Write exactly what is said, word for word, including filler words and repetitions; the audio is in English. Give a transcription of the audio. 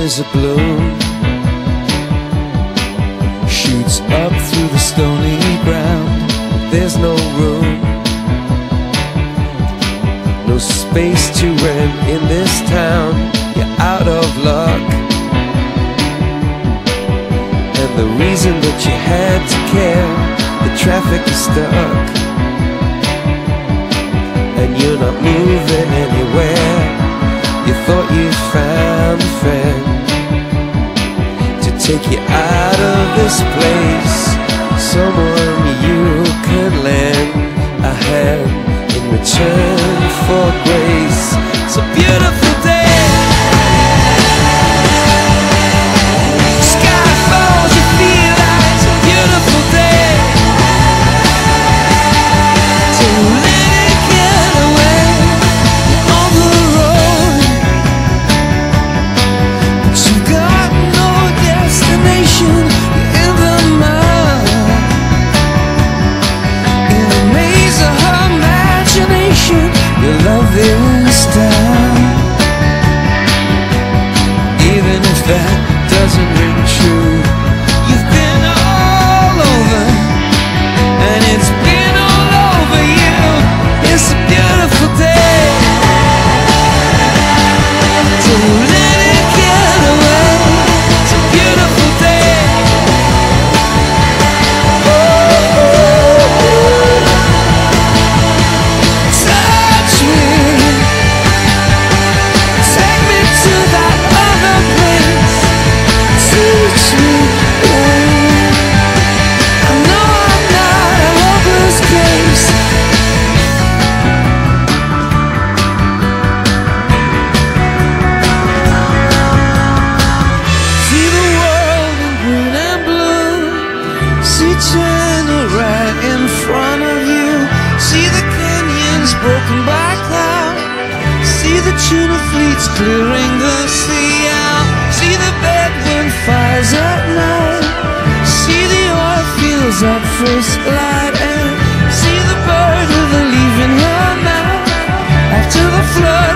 is a blue, shoots up through the stony ground. There's no room, no space to rent in this town. You're out of luck, and the reason that you had to care, the traffic is stuck, and you're not moving anywhere. You thought you found a friend to take you out of this place, someone you could lend a hand in return for grace. It's a beautiful day. Sky falls, you feel like it's a beautiful day to let it get away. You're on the road, but you got no destination. You're in the mud, in the maze of her imagination. Your love is down, even if that doesn't ring true. You've been all over, and it's been all over you. It's a beautiful day to let it get away. It's a beautiful day. Oh, oh, oh. Touch me, take me to that other place. Teach me, babe. I know I'm not a hopeless case. See the world in green and blue, see China right in front of you. See the canyons broken by cloud, see the tuna fleets clearing the sea out. See the bedwind fires at night, see the oil fields at first light, and see the bird with a leaf in her mouth after the flood.